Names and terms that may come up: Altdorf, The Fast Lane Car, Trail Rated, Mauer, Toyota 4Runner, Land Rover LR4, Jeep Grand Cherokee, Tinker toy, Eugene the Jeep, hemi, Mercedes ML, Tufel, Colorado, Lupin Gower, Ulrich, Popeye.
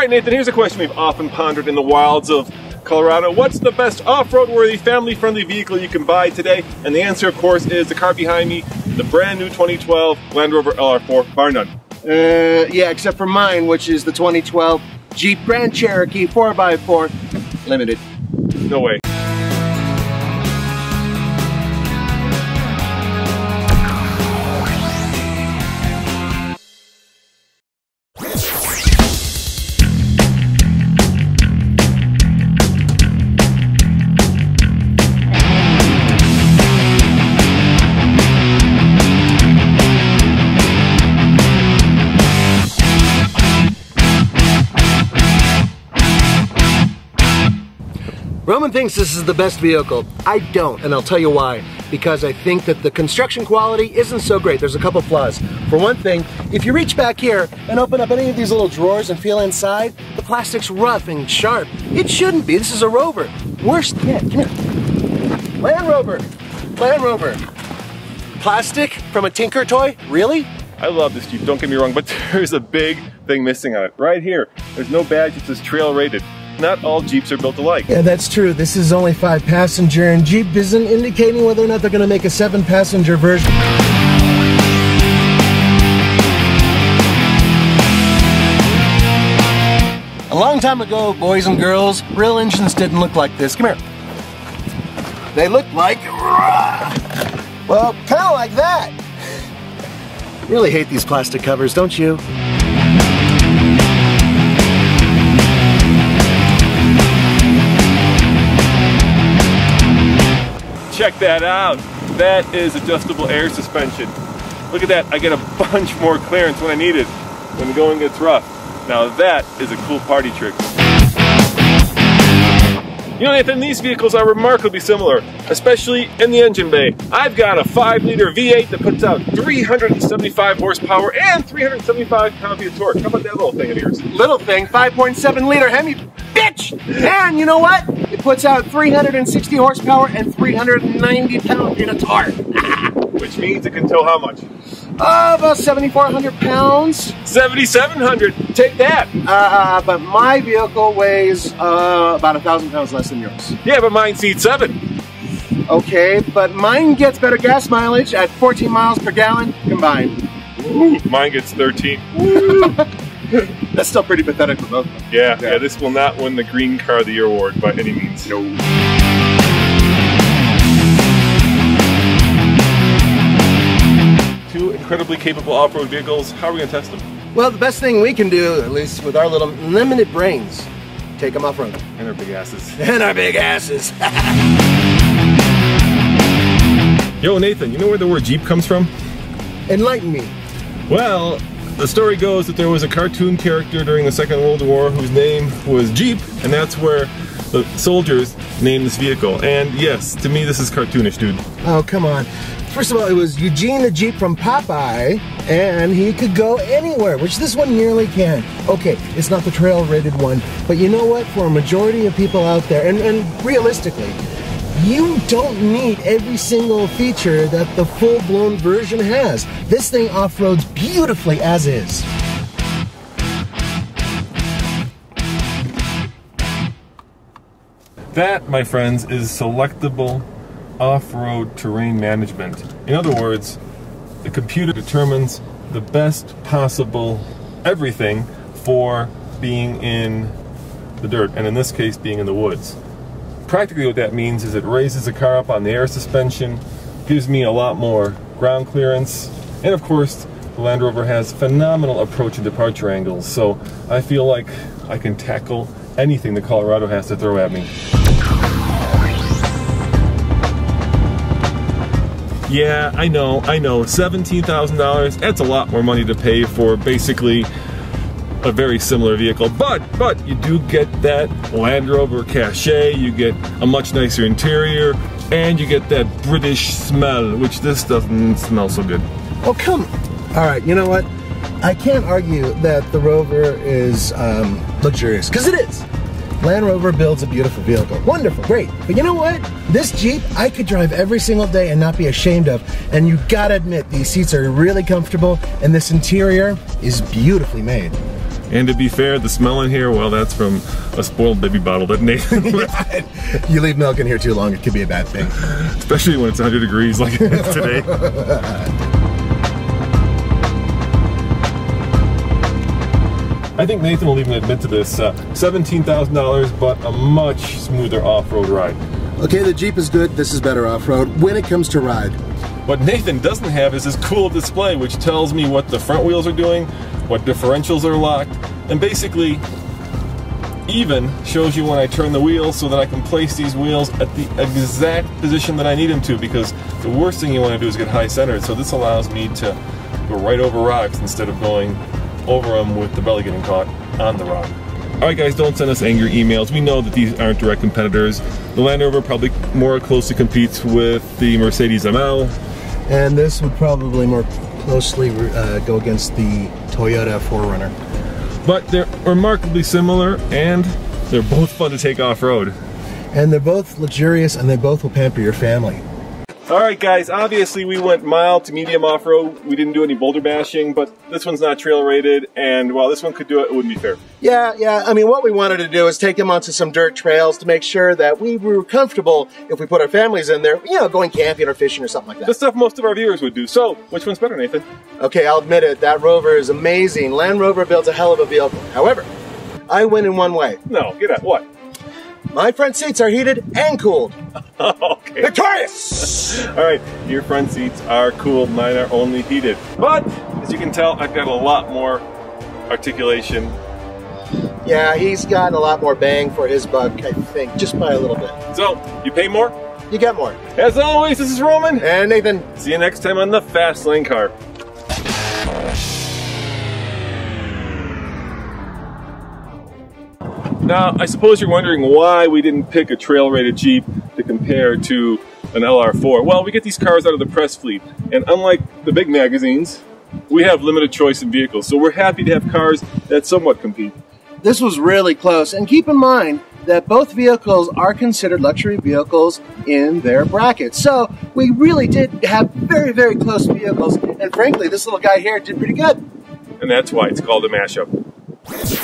Alright Nathan, here's a question we've often pondered in the wilds of Colorado. What's the best off-road worthy, family-friendly vehicle you can buy today? And the answer, of course, is the car behind me, the brand new 2012 Land Rover LR4, bar none. Yeah, except for mine, which is the 2012 Jeep Grand Cherokee 4x4 Limited. No way. Roman thinks this is the best vehicle. I don't, and I'll tell you why. Because I think that the construction quality isn't so great. There's a couple flaws. For one thing, if you reach back here and open up any of these little drawers and feel inside, the plastic's rough and sharp. It shouldn't be. This is a Rover. Worst yet, come here. Land Rover. Land Rover. Plastic from a Tinker toy? Really? I love this Jeep, don't get me wrong, but there's a big thing missing on it. Right here, there's no badge that says Trail Rated. Not all Jeeps are built alike. Yeah, that's true. This is only 5-passenger, and Jeep isn't indicating whether or not they're going to make a 7-passenger version. A long time ago, boys and girls, real engines didn't look like this. Come here. They looked like, well, kind of like that. Really hate these plastic covers, don't you? Check that out. That is adjustable air suspension. Look at that. I get a bunch more clearance when I need it, when the going gets rough. Now that is a cool party trick. You know, Nathan, these vehicles are remarkably similar, especially in the engine bay. I've got a 5-liter V8 that puts out 375 horsepower and 375 pound-feet of torque. How about that little thing of yours? Little thing, 5.7-liter Hemi, bitch! And you know what? It puts out 360 horsepower and 390 pound-feet of torque. Which means it can tow how much? About 7,400 pounds. 7,700, take that. But my vehicle weighs about 1,000 pounds less than yours. Yeah, but mine seats 7. Okay, but mine gets better gas mileage at 14 miles per gallon combined. Ooh, mine gets 13. That's still pretty pathetic for both of them. Yeah, this will not win the Green Car of the Year award by any means. No. Two incredibly capable off-road vehicles. How are we going to test them? Well, the best thing we can do, at least with our little limited brains, take them off-road. And our big asses. And our big asses. Yo, Nathan, you know where the word Jeep comes from? Enlighten me. Well, the story goes that there was a cartoon character during the Second World War whose name was Jeep, and that's where the soldiers named this vehicle. And yes, to me this is cartoonish, dude. Oh, come on. First of all, it was Eugene the Jeep from Popeye, and he could go anywhere, which this one nearly can. Okay, it's not the trail-rated one, but you know what? For a majority of people out there, and realistically, you don't need every single feature that the full-blown version has. This thing off-roads beautifully as is. That, my friends, is selectable off-road terrain management. In other words, the computer determines the best possible everything for being in the dirt, and in this case, being in the woods. Practically what that means is it raises the car up on the air suspension, gives me a lot more ground clearance, and of course the Land Rover has phenomenal approach and departure angles, so I feel like I can tackle anything the Colorado has to throw at me. Yeah, I know, $17,000, that's a lot more money to pay for basically a very similar vehicle, but you do get that Land Rover cachet, you get a much nicer interior, and you get that British smell, which this doesn't smell so good. Oh, come on. All right, you know what? I can't argue that the Rover is luxurious, because it is. Land Rover builds a beautiful vehicle. Wonderful, great. But you know what? This Jeep, I could drive every single day and not be ashamed of. And you gotta admit, these seats are really comfortable, and this interior is beautifully made. And to be fair, the smell in here, well, that's from a spoiled baby bottle that Nathan You leave milk in here too long, it could be a bad thing. Especially when it's 100 degrees like it is today. I think Nathan will even admit to this, $17,000, but a much smoother off-road ride. Okay, the Jeep is good, this is better off-road when it comes to ride. What Nathan doesn't have is this cool display which tells me what the front wheels are doing, what differentials are locked, and basically even shows you when I turn the wheels so that I can place these wheels at the exact position that I need them to, because the worst thing you want to do is get high-centered, so this allows me to go right over rocks instead of going over them with the belly getting caught on the rock. Alright guys, don't send us angry emails. We know that these aren't direct competitors. The Land Rover probably more closely competes with the Mercedes ML. And this would probably more closely go against the Toyota 4Runner. But they're remarkably similar and they're both fun to take off-road. And they're both luxurious and they both will pamper your family. Alright guys, obviously we went mild to medium off-road, we didn't do any boulder bashing, but this one's not trail rated, and while this one could do it, it wouldn't be fair. Yeah, I mean what we wanted to do is take them onto some dirt trails to make sure that we were comfortable if we put our families in there, you know, going camping or fishing or something like that. The stuff most of our viewers would do. So, which one's better, Nathan? Okay, I'll admit it, that Rover is amazing. Land Rover builds a hell of a vehicle. However, I win in one way. No, get out, what? My front seats are heated and cooled. Okay. Victorious! Alright, your front seats are cooled, mine are only heated. But, as you can tell, I've got a lot more articulation. Yeah, he's gotten a lot more bang for his buck, I think, just by a little bit. So, you pay more? You get more. As always, this is Roman. And Nathan. See you next time on The Fast Lane Car. Now, I suppose you're wondering why we didn't pick a trail-rated Jeep to compare to an LR4. Well, we get these cars out of the press fleet, and unlike the big magazines, we have limited choice in vehicles, so we're happy to have cars that somewhat compete. This was really close, and keep in mind that both vehicles are considered luxury vehicles in their bracket. So, we really did have very, very close vehicles, and frankly, this little guy here did pretty good. And that's why it's called a mashup.